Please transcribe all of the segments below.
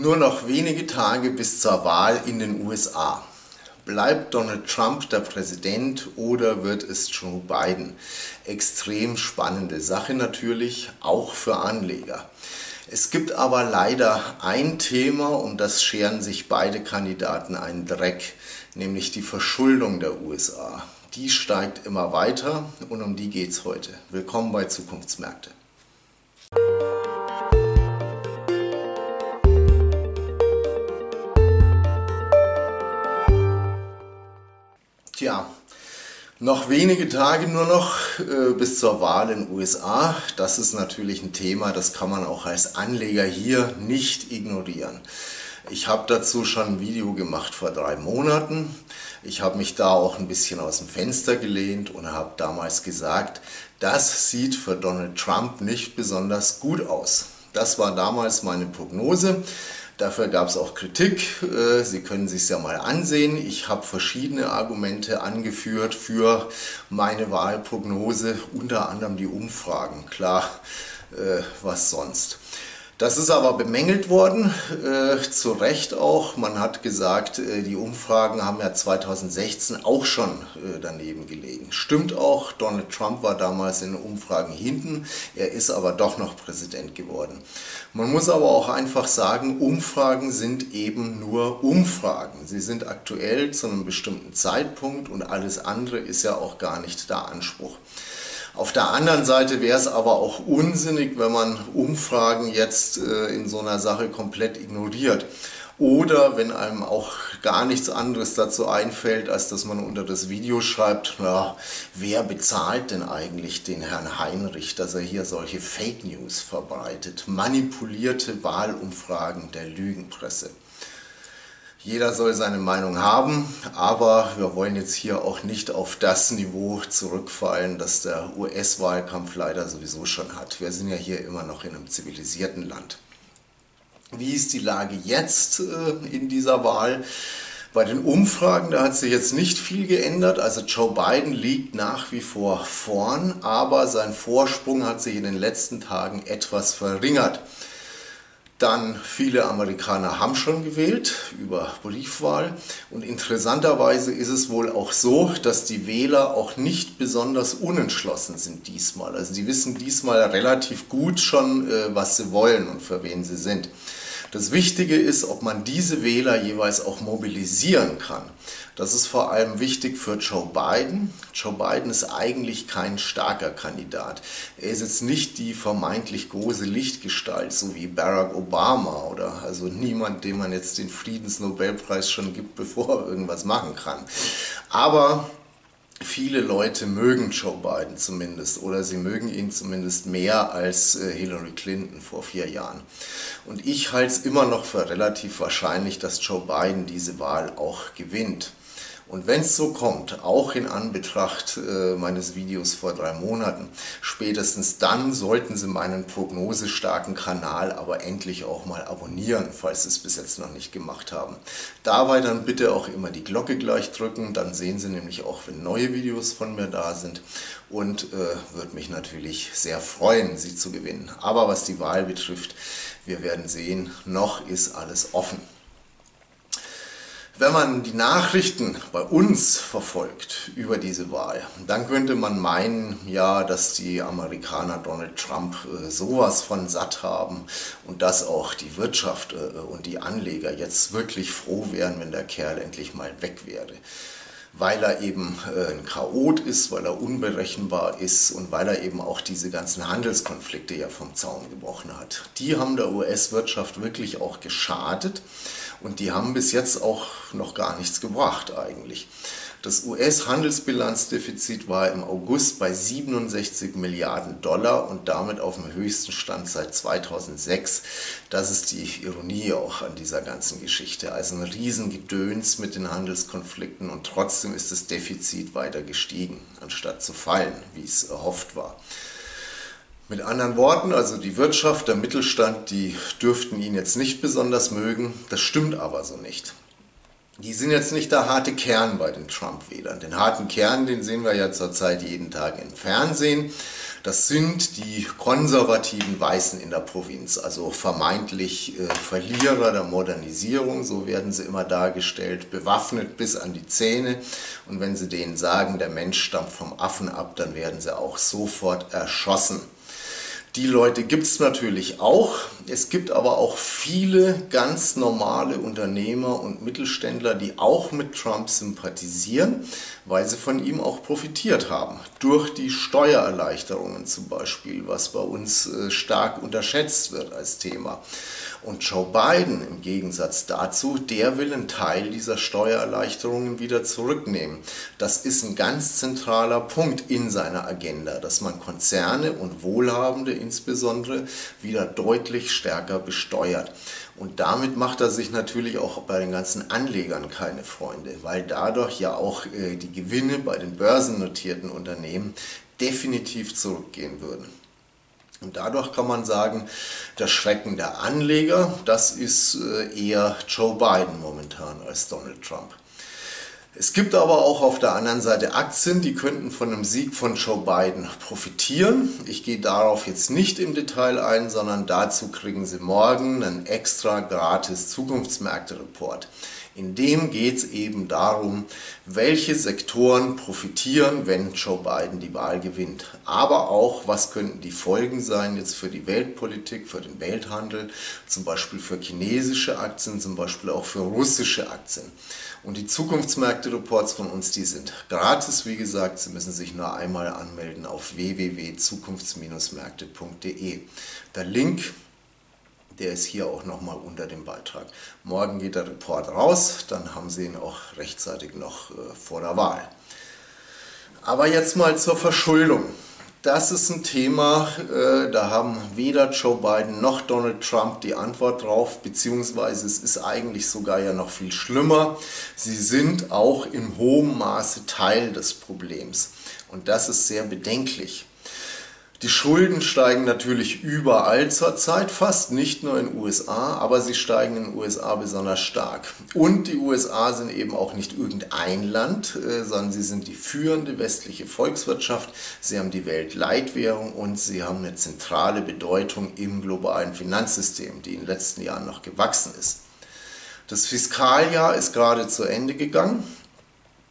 Nur noch wenige Tage bis zur Wahl in den USA. Bleibt Donald Trump der Präsident oder wird es Joe Biden? Extrem spannende Sache natürlich, auch für Anleger. Es gibt aber leider ein Thema, um das scheren sich beide Kandidaten einen Dreck, nämlich die Verschuldung der USA. Die steigt immer weiter und um die geht's heute. Willkommen bei Zukunftsmärkte. Tja, noch wenige Tage nur noch bis zur Wahl in den USA. Das ist natürlich ein Thema, das kann man auch als Anleger hier nicht ignorieren. Ich habe dazu schon ein Video gemacht vor 3 Monaten. Ich habe mich da auch ein bisschen aus dem Fenster gelehnt und habe damals gesagt, das sieht für Donald Trump nicht besonders gut aus. Das war damals meine Prognose. Dafür gab es auch Kritik, Sie können sich ja mal ansehen. Ich habe verschiedene Argumente angeführt für meine Wahlprognose, unter anderem die Umfragen. Klar, was sonst. Das ist aber bemängelt worden, zu Recht auch. Man hat gesagt, die Umfragen haben ja 2016 auch schon daneben gelegen. Stimmt auch, Donald Trump war damals in den Umfragen hinten, er ist aber doch noch Präsident geworden. Man muss aber auch einfach sagen, Umfragen sind eben nur Umfragen. Sie sind aktuell zu einem bestimmten Zeitpunkt und alles andere ist ja auch gar nicht der Anspruch. Auf der anderen Seite wäre es aber auch unsinnig, wenn man Umfragen jetzt in so einer Sache komplett ignoriert. Oder wenn einem auch gar nichts anderes dazu einfällt, als dass man unter das Video schreibt, na, wer bezahlt denn eigentlich den Herrn Heinrich, dass er hier solche Fake News verbreitet? Manipulierte Wahlumfragen der Lügenpresse. Jeder soll seine Meinung haben, aber wir wollen jetzt hier auch nicht auf das Niveau zurückfallen, das der US-Wahlkampf leider sowieso schon hat. Wir sind ja hier immer noch in einem zivilisierten Land. Wie ist die Lage jetzt in dieser Wahl? Bei den Umfragen, da hat sich jetzt nicht viel geändert. Also Joe Biden liegt nach wie vor vorn, aber sein Vorsprung hat sich in den letzten Tagen etwas verringert. Dann viele Amerikaner haben schon gewählt über Briefwahl und interessanterweise ist es wohl auch so, dass die Wähler auch nicht besonders unentschlossen sind diesmal. Also die wissen diesmal relativ gut schon, was sie wollen und für wen sie sind. Das Wichtige ist, ob man diese Wähler jeweils auch mobilisieren kann. Das ist vor allem wichtig für Joe Biden. Joe Biden ist eigentlich kein starker Kandidat. Er ist jetzt nicht die vermeintlich große Lichtgestalt, so wie Barack Obama oder also niemand, dem man jetzt den Friedensnobelpreis schon gibt, bevor er irgendwas machen kann. Aber viele Leute mögen Joe Biden zumindest oder sie mögen ihn zumindest mehr als Hillary Clinton vor 4 Jahren. Und ich halte es immer noch für relativ wahrscheinlich, dass Joe Biden diese Wahl auch gewinnt. Und wenn es so kommt, auch in Anbetracht meines Videos vor 3 Monaten, spätestens dann sollten Sie meinen prognosestarken Kanal aber endlich auch mal abonnieren, falls Sie es bis jetzt noch nicht gemacht haben. Dabei dann bitte auch immer die Glocke gleich drücken, dann sehen Sie nämlich auch, wenn neue Videos von mir da sind und würde mich natürlich sehr freuen, Sie zu gewinnen. Aber was die Wahl betrifft, wir werden sehen, noch ist alles offen. Wenn man die Nachrichten bei uns verfolgt über diese Wahl, dann könnte man meinen, ja, dass die Amerikaner Donald Trump sowas von satt haben und dass auch die Wirtschaft und die Anleger jetzt wirklich froh wären, wenn der Kerl endlich mal weg wäre. Weil er eben ein Chaot ist, weil er unberechenbar ist und weil er eben auch diese ganzen Handelskonflikte ja vom Zaun gebrochen hat. Die haben der US-Wirtschaft wirklich auch geschadet und die haben bis jetzt auch noch gar nichts gebracht eigentlich. Das US-Handelsbilanzdefizit war im August bei 67 Milliarden Dollar und damit auf dem höchsten Stand seit 2006. Das ist die Ironie auch an dieser ganzen Geschichte. Also ein Riesengedöns mit den Handelskonflikten und trotzdem ist das Defizit weiter gestiegen, anstatt zu fallen, wie es erhofft war. Mit anderen Worten, also die Wirtschaft, der Mittelstand, die dürften ihn jetzt nicht besonders mögen. Das stimmt aber so nicht. Die sind jetzt nicht der harte Kern bei den Trump-Wählern. Den harten Kern, den sehen wir ja zurzeit jeden Tag im Fernsehen. Das sind die konservativen Weißen in der Provinz, also vermeintlich Verlierer der Modernisierung, so werden sie immer dargestellt, bewaffnet bis an die Zähne. Und wenn sie denen sagen, der Mensch stammt vom Affen ab, dann werden sie auch sofort erschossen. Die Leute gibt es natürlich auch. Es gibt aber auch viele ganz normale Unternehmer und Mittelständler, die auch mit Trump sympathisieren, weil sie von ihm auch profitiert haben. Durch die Steuererleichterungen zum Beispiel, was bei uns stark unterschätzt wird als Thema. Und Joe Biden im Gegensatz dazu, der will einen Teil dieser Steuererleichterungen wieder zurücknehmen. Das ist ein ganz zentraler Punkt in seiner Agenda, dass man Konzerne und Wohlhabende insbesondere wieder deutlich stärker besteuert. Und damit macht er sich natürlich auch bei den ganzen Anlegern keine Freunde, weil dadurch ja auch die Gewinne bei den börsennotierten Unternehmen definitiv zurückgehen würden. Und dadurch kann man sagen, der Schrecken der Anleger, das ist eher Joe Biden momentan als Donald Trump. Es gibt aber auch auf der anderen Seite Aktien, die könnten von einem Sieg von Joe Biden profitieren. Ich gehe darauf jetzt nicht im Detail ein, sondern dazu kriegen Sie morgen einen extra gratis Zukunftsmärkte-Report. In dem geht es eben darum, welche Sektoren profitieren, wenn Joe Biden die Wahl gewinnt. Aber auch, was könnten die Folgen sein jetzt für die Weltpolitik, für den Welthandel, zum Beispiel für chinesische Aktien, zum Beispiel auch für russische Aktien. Und die Zukunftsmärkte-Reports von uns, die sind gratis, wie gesagt. Sie müssen sich nur einmal anmelden auf www.zukunfts-märkte.de. Der Link, der ist hier auch nochmal unter dem Beitrag. Morgen geht der Report raus, dann haben Sie ihn auch rechtzeitig noch vor der Wahl. Aber jetzt mal zur Verschuldung. Das ist ein Thema, da haben weder Joe Biden noch Donald Trump die Antwort drauf, beziehungsweise es ist eigentlich sogar ja noch viel schlimmer. Sie sind auch in hohem Maße Teil des Problems und das ist sehr bedenklich. Die Schulden steigen natürlich überall zurzeit fast, nicht nur in den USA, aber sie steigen in den USA besonders stark. Und die USA sind eben auch nicht irgendein Land, sondern sie sind die führende westliche Volkswirtschaft, sie haben die Weltleitwährung und sie haben eine zentrale Bedeutung im globalen Finanzsystem, die in den letzten Jahren noch gewachsen ist. Das Fiskaljahr ist gerade zu Ende gegangen.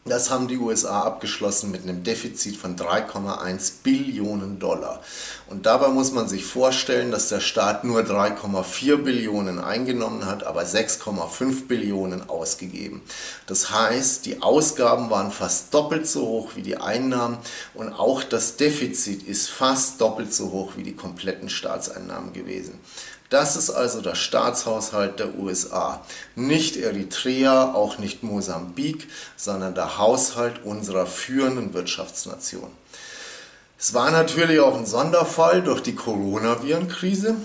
Das haben die USA abgeschlossen mit einem Defizit von 3,1 Billionen Dollar. Und dabei muss man sich vorstellen, dass der Staat nur 3,4 Billionen eingenommen hat, aber 6,5 Billionen ausgegeben. Das heißt, die Ausgaben waren fast doppelt so hoch wie die Einnahmen und auch das Defizit ist fast doppelt so hoch wie die kompletten Staatseinnahmen gewesen. Das ist also der Staatshaushalt der USA, nicht Eritrea, auch nicht Mosambik, sondern der Haushalt unserer führenden Wirtschaftsnation. Es war natürlich auch ein Sonderfall durch die Coronaviren-Krise.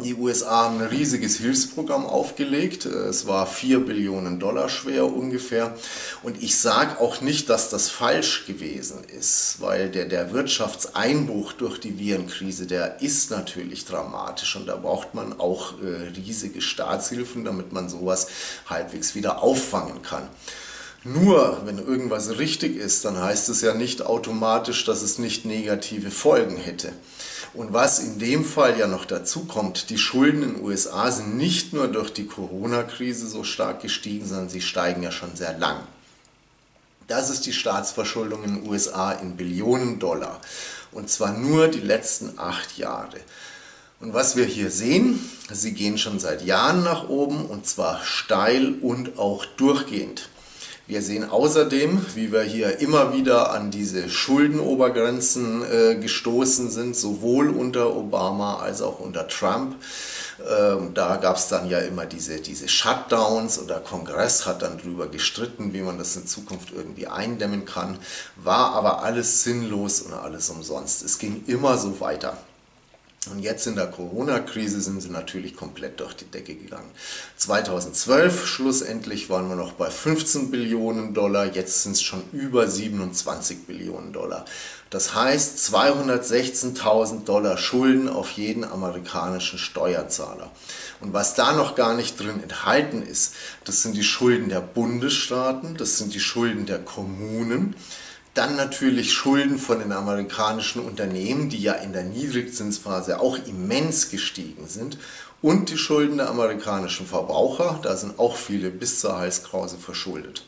Die USA haben ein riesiges Hilfsprogramm aufgelegt, es war 4 Billionen Dollar schwer ungefähr und ich sage auch nicht, dass das falsch gewesen ist, weil der Wirtschaftseinbruch durch die Virenkrise, der ist natürlich dramatisch und da braucht man auch riesige Staatshilfen, damit man sowas halbwegs wieder auffangen kann. Nur, wenn irgendwas richtig ist, dann heißt es ja nicht automatisch, dass es nicht negative Folgen hätte. Und was in dem Fall ja noch dazu kommt, die Schulden in den USA sind nicht nur durch die Corona-Krise so stark gestiegen, sondern sie steigen ja schon sehr lang. Das ist die Staatsverschuldung in den USA in Billionen Dollar. Und zwar nur die letzten 8 Jahre. Und was wir hier sehen, sie gehen schon seit Jahren nach oben und zwar steil und auch durchgehend. Wir sehen außerdem, wie wir hier immer wieder an diese Schuldenobergrenzen gestoßen sind, sowohl unter Obama als auch unter Trump. Da gab es dann ja immer diese Shutdowns und der Kongress hat dann drüber gestritten, wie man das in Zukunft irgendwie eindämmen kann. War aber alles sinnlos und alles umsonst. Es ging immer so weiter. Und jetzt in der Corona-Krise sind sie natürlich komplett durch die Decke gegangen. 2012 schlussendlich waren wir noch bei 15 Billionen Dollar, jetzt sind es schon über 27 Billionen Dollar. Das heißt 216.000 Dollar Schulden auf jeden amerikanischen Steuerzahler. Und was da noch gar nicht drin enthalten ist, das sind die Schulden der Bundesstaaten, das sind die Schulden der Kommunen, Dann natürlich Schulden von den amerikanischen Unternehmen, die ja in der Niedrigzinsphase auch immens gestiegen sind. Und die Schulden der amerikanischen Verbraucher, da sind auch viele bis zur Halskrause verschuldet.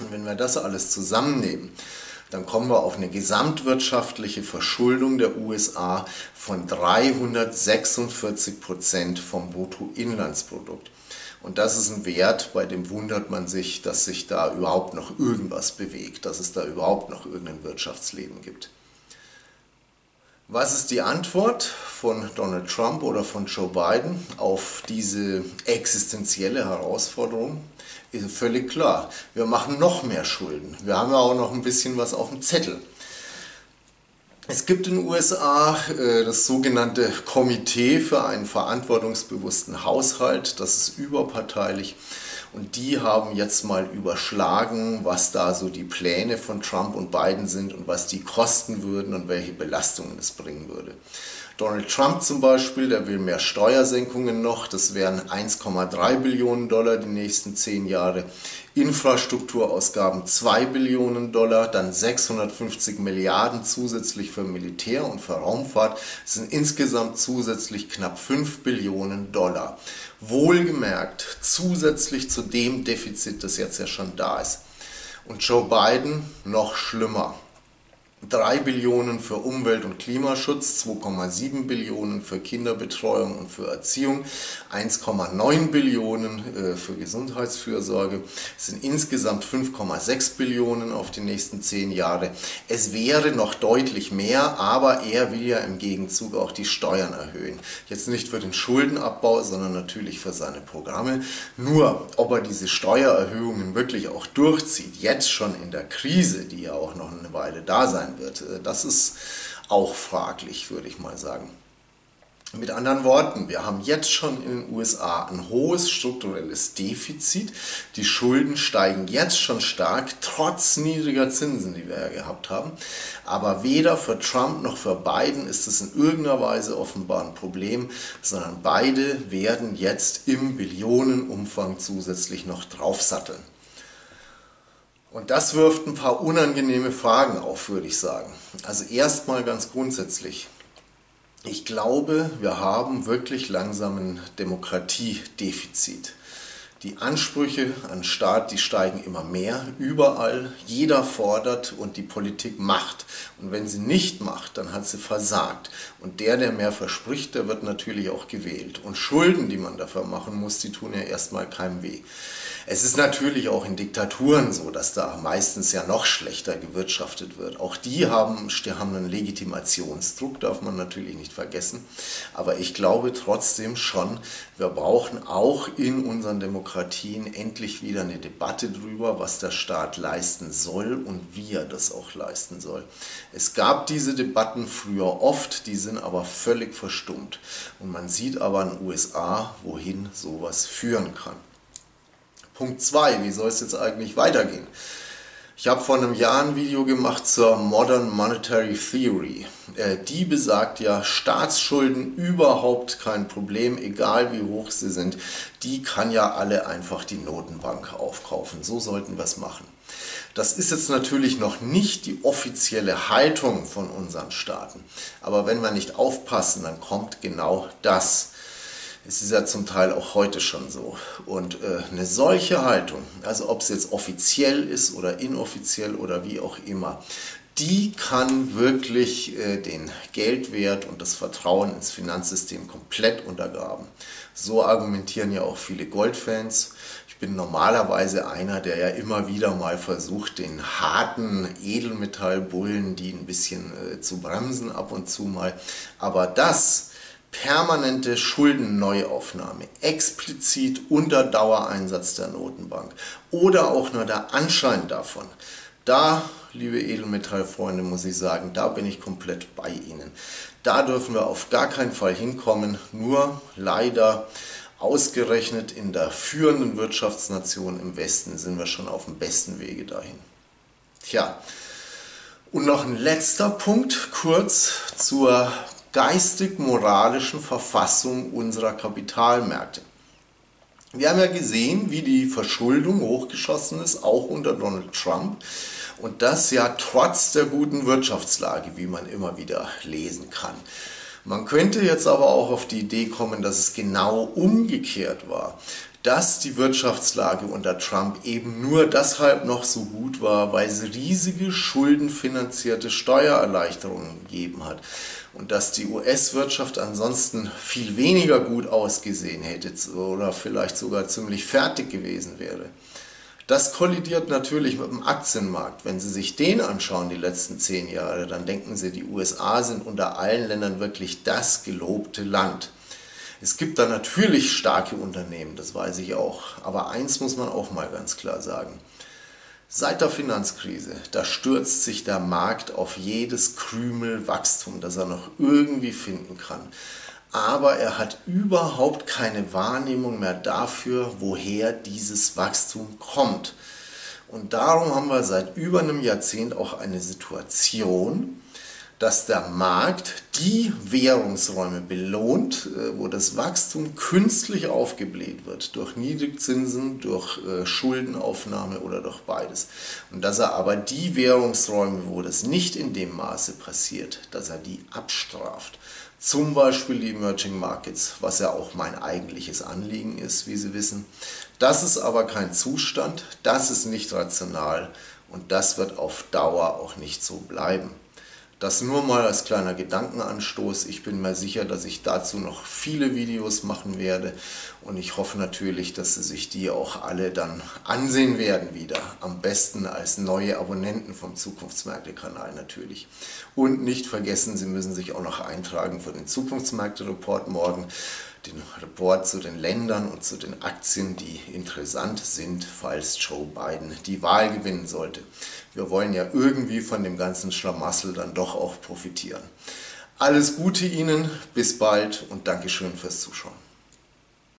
Und wenn wir das alles zusammennehmen, dann kommen wir auf eine gesamtwirtschaftliche Verschuldung der USA von 346% vom Bruttoinlandsprodukt. Und das ist ein Wert, bei dem wundert man sich, dass sich da überhaupt noch irgendwas bewegt, dass es da überhaupt noch irgendein Wirtschaftsleben gibt. Was ist die Antwort von Donald Trump oder von Joe Biden auf diese existenzielle Herausforderung? Ist völlig klar, wir machen noch mehr Schulden. Wir haben ja auch noch ein bisschen was auf dem Zettel. Es gibt in den USA das sogenannte Komitee für einen verantwortungsbewussten Haushalt, das ist überparteilich, und die haben jetzt mal überschlagen, was da so die Pläne von Trump und Biden sind und was die kosten würden und welche Belastungen es bringen würde. Donald Trump zum Beispiel, der will mehr Steuersenkungen noch, das wären 1,3 Billionen $, die nächsten 10 Jahre, Infrastrukturausgaben 2 Billionen $, dann 650 Milliarden zusätzlich für Militär und für Raumfahrt, das sind insgesamt zusätzlich knapp 5 Billionen $. Wohlgemerkt, zusätzlich zu dem Defizit, das jetzt ja schon da ist. Und Joe Biden noch schlimmer. 3 Billionen für Umwelt- und Klimaschutz, 2,7 Billionen für Kinderbetreuung und für Erziehung, 1,9 Billionen für Gesundheitsfürsorge, es sind insgesamt 5,6 Billionen auf die nächsten 10 Jahre. Es wäre noch deutlich mehr, aber er will ja im Gegenzug auch die Steuern erhöhen. Jetzt nicht für den Schuldenabbau, sondern natürlich für seine Programme. Nur, ob er diese Steuererhöhungen wirklich auch durchzieht, jetzt schon in der Krise, die ja auch noch eine Weile da sein wird. Das ist auch fraglich, würde ich mal sagen. Mit anderen Worten, wir haben jetzt schon in den USA ein hohes strukturelles Defizit. Die Schulden steigen jetzt schon stark, trotz niedriger Zinsen, die wir ja gehabt haben. Aber weder für Trump noch für Biden ist es in irgendeiner Weise offenbar ein Problem, sondern beide werden jetzt im Billionenumfang zusätzlich noch draufsatteln. Und das wirft ein paar unangenehme Fragen auf, würde ich sagen. Also erstmal ganz grundsätzlich. Ich glaube, wir haben wirklich langsam ein Demokratiedefizit. Die Ansprüche an den Staat, die steigen immer mehr, überall. Jeder fordert und die Politik macht. Und wenn sie nicht macht, dann hat sie versagt. Und der mehr verspricht, der wird natürlich auch gewählt. Und Schulden, die man dafür machen muss, die tun ja erstmal keinem weh. Es ist natürlich auch in Diktaturen so, dass da meistens ja noch schlechter gewirtschaftet wird. Auch die haben einen Legitimationsdruck, darf man natürlich nicht vergessen. Aber ich glaube trotzdem schon, wir brauchen auch in unseren Demokratien endlich wieder eine Debatte darüber, was der Staat leisten soll und wie er das auch leisten soll. Es gab diese Debatten früher oft, die sind aber völlig verstummt. Und man sieht aber in den USA, wohin sowas führen kann. Punkt 2, wie soll es jetzt eigentlich weitergehen? Ich habe vor einem Jahr ein Video gemacht zur Modern Monetary Theory. Die besagt ja, Staatsschulden überhaupt kein Problem, egal wie hoch sie sind. Die kann ja alle einfach die Notenbank aufkaufen. So sollten wir es machen. Das ist jetzt natürlich noch nicht die offizielle Haltung von unseren Staaten. Aber wenn wir nicht aufpassen, dann kommt genau das. Es ist ja zum Teil auch heute schon so. Und eine solche Haltung, also ob es jetzt offiziell ist oder inoffiziell oder wie auch immer, die kann wirklich den Geldwert und das Vertrauen ins Finanzsystem komplett untergraben. So argumentieren ja auch viele Goldfans. Ich bin normalerweise einer, der ja immer wieder mal versucht, den harten Edelmetallbullen, die ein bisschen zu bremsen ab und zu mal. Aber das permanente Schuldenneuaufnahme, explizit unter Dauereinsatz der Notenbank oder auch nur der Anschein davon, da, liebe Edelmetallfreunde, muss ich sagen, da bin ich komplett bei Ihnen. Da dürfen wir auf gar keinen Fall hinkommen, nur leider ausgerechnet in der führenden Wirtschaftsnation im Westen sind wir schon auf dem besten Wege dahin. Tja, und noch ein letzter Punkt, kurz zur geistig-moralischen Verfassung unserer Kapitalmärkte. Wir haben ja gesehen, wie die Verschuldung hochgeschossen ist, auch unter Donald Trump. Und das ja trotz der guten Wirtschaftslage, wie man immer wieder lesen kann. Man könnte jetzt aber auch auf die Idee kommen, dass es genau umgekehrt war, dass die Wirtschaftslage unter Trump eben nur deshalb noch so gut war, weil es riesige schuldenfinanzierte Steuererleichterungen gegeben hat und dass die US-Wirtschaft ansonsten viel weniger gut ausgesehen hätte oder vielleicht sogar ziemlich fertig gewesen wäre. Das kollidiert natürlich mit dem Aktienmarkt. Wenn Sie sich den anschauen, die letzten 10 Jahre, dann denken Sie, die USA sind unter allen Ländern wirklich das gelobte Land. Es gibt da natürlich starke Unternehmen, das weiß ich auch. Aber eins muss man auch mal ganz klar sagen. Seit der Finanzkrise, da stürzt sich der Markt auf jedes Krümel Wachstum, das er noch irgendwie finden kann. Aber er hat überhaupt keine Wahrnehmung mehr dafür, woher dieses Wachstum kommt. Und darum haben wir seit über einem Jahrzehnt auch eine Situation, dass der Markt die Währungsräume belohnt, wo das Wachstum künstlich aufgebläht wird, durch Niedrigzinsen, durch Schuldenaufnahme oder durch beides. Und dass er aber die Währungsräume, wo das nicht in dem Maße passiert, dass er die abstraft. Zum Beispiel die Emerging Markets, was ja auch mein eigentliches Anliegen ist, wie Sie wissen. Das ist aber kein Zustand, das ist nicht rational und das wird auf Dauer auch nicht so bleiben. Das nur mal als kleiner Gedankenanstoß. Ich bin mir sicher, dass ich dazu noch viele Videos machen werde und ich hoffe natürlich, dass Sie sich die auch alle dann ansehen werden wieder. Am besten als neue Abonnenten vom Zukunftsmärkte-Kanal natürlich. Und nicht vergessen, Sie müssen sich auch noch eintragen für den Zukunftsmärkte-Report morgen, den Report zu den Ländern und zu den Aktien, die interessant sind, falls Joe Biden die Wahl gewinnen sollte. Wir wollen ja irgendwie von dem ganzen Schlamassel dann doch auch profitieren. Alles Gute Ihnen, bis bald und Dankeschön fürs Zuschauen.